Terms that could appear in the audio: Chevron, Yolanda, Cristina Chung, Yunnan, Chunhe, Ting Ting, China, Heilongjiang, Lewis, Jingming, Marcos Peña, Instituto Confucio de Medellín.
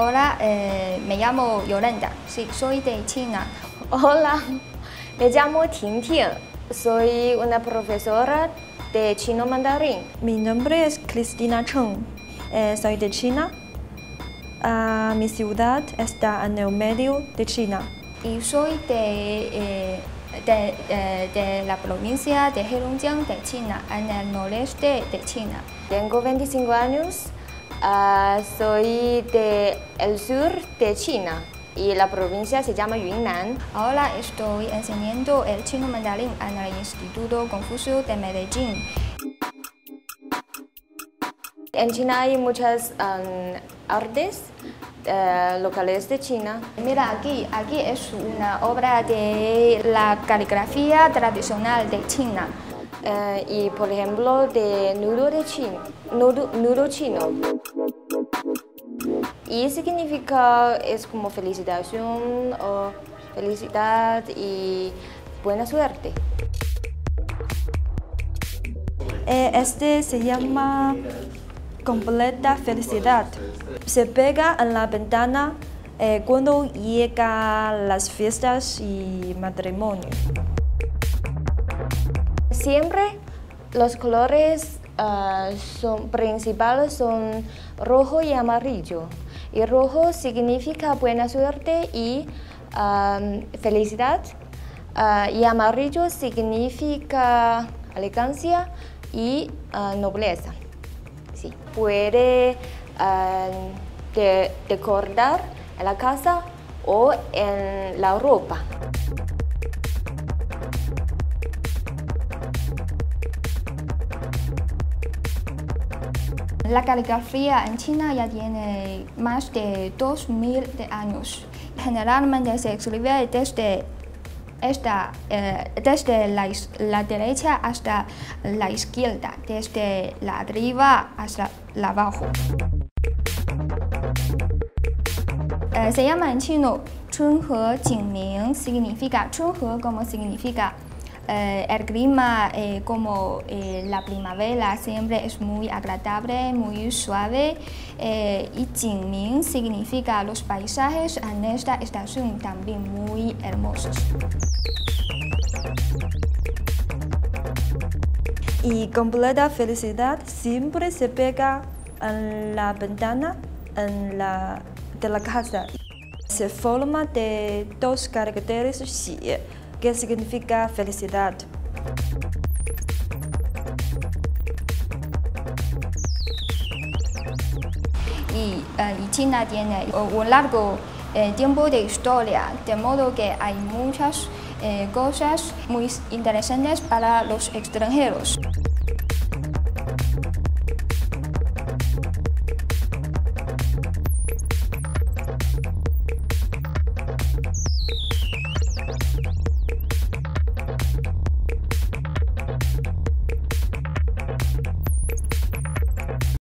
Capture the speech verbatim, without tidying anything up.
Hola, eh, me llamo Yolanda, sí, soy de China. Hola, me llamo Ting Ting, soy una profesora de chino mandarín. Mi nombre es Cristina Chung, eh, soy de China. Uh, mi ciudad está en el medio de China. Y soy de, eh, de, eh, de la provincia de Heilongjiang de China, en el noreste de China. Tengo veinticinco años. Uh, soy del sur de China y la provincia se llama Yunnan. Ahora estoy enseñando el chino mandarín en el Instituto Confucio de Medellín. En China hay muchas um, artes uh, locales de China. Mira aquí, aquí es una obra de la caligrafía tradicional de China. Uh, y por ejemplo de nudo de chino, nudo, nudo chino. Y significa es como felicitación o felicidad y buena suerte. Este se llama completa felicidad. Se pega en la ventana eh, cuando llegan las fiestas y matrimonio. Siempre los colores uh, son, principales son rojo y amarillo. Y rojo significa buena suerte y um, felicidad. Uh, y amarillo significa elegancia y uh, nobleza. Sí. Puede uh, de, decorar en la casa o en la ropa. La caligrafía en China ya tiene más de dos mil de años. Generalmente se escribe desde, esta, eh, desde la, la derecha hasta la izquierda, desde la arriba hasta la abajo. Eh, se llama en chino Chunhe Jingming, significa Chunhe como significa. Eh, el clima eh, como eh, la primavera siempre es muy agradable, muy suave eh, y Jingming significa los paisajes en esta estación también muy hermosos. Y completa felicidad siempre se pega en la ventana en la, de la casa. Se forma de dos caracteres xi. ¿Qué significa felicidad? Y, uh, y China tiene un largo eh, tiempo de historia, de modo que hay muchas eh, cosas muy interesantes para los extranjeros.